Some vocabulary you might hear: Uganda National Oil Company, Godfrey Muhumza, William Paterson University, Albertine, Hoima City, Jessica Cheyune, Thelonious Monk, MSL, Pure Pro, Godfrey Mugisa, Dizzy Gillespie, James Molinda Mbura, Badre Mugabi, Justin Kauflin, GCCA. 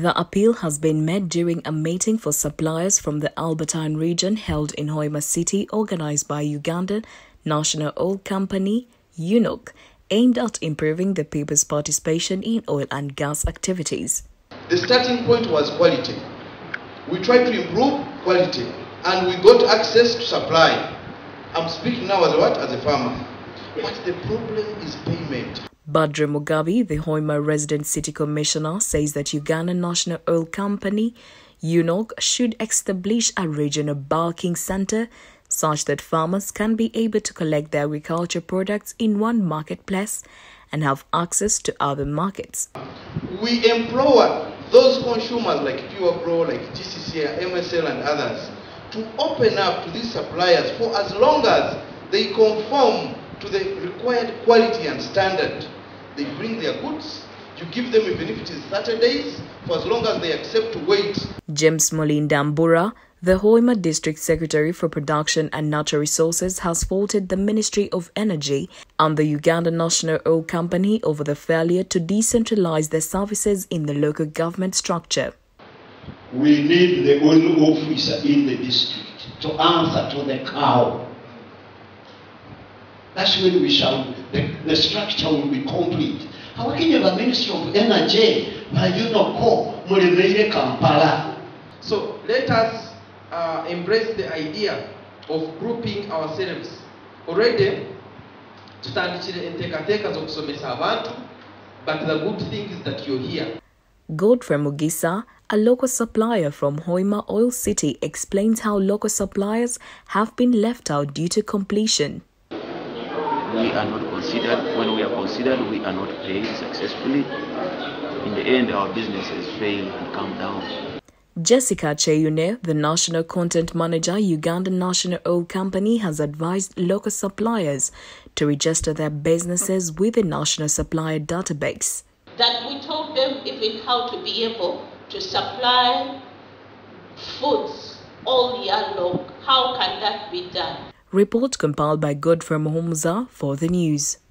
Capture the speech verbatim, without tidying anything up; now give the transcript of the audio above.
The appeal has been made during a meeting for suppliers from the Albertine region held in Hoima City, organized by Uganda National Oil Company, UNOC, aimed at improving the people's participation in oil and gas activities. The starting point was quality. We tried to improve quality and we got access to supply. I'm speaking now as what? As a farmer. But the problem is payment. Badre Mugabi, the Hoima resident city commissioner, says that Uganda National Oil Company, UNOC, should establish a regional bulking center such that farmers can be able to collect their agriculture products in one marketplace and have access to other markets. We empower those consumers like Pure Pro, like G C C A, M S L and others to open up to these suppliers for as long as they conform to the required quality and standard. They bring their goods, you give them, even if it is thirty days, for as long as they accept to wait. James Molinda Mbura, the Hoima District Secretary for Production and Natural Resources, has faulted the Ministry of Energy and the Uganda National Oil Company over the failure to decentralize their services in the local government structure. We need the oil officer in the district to answer to the cow. That's when we shall, the, the structure will be complete. How can you have a Ministry of Energy where you know call Mulimere Kampala? So let us uh, embrace the idea of grouping ourselves. Already, but the good thing is that you're here. Godfrey Mugisa, a local supplier from Hoima Oil City, explains how local suppliers have been left out due to completion. We are not considered. When we are considered, we are not paid successfully. In the end, our businesses fail and come down. Jessica Cheyune, the National Content Manager, Uganda National Oil Company, has advised local suppliers to register their businesses with the National Supplier Database. That we told them even how to be able to supply foods all year long. How can that be done? Report compiled by Godfrey Muhumza for the news.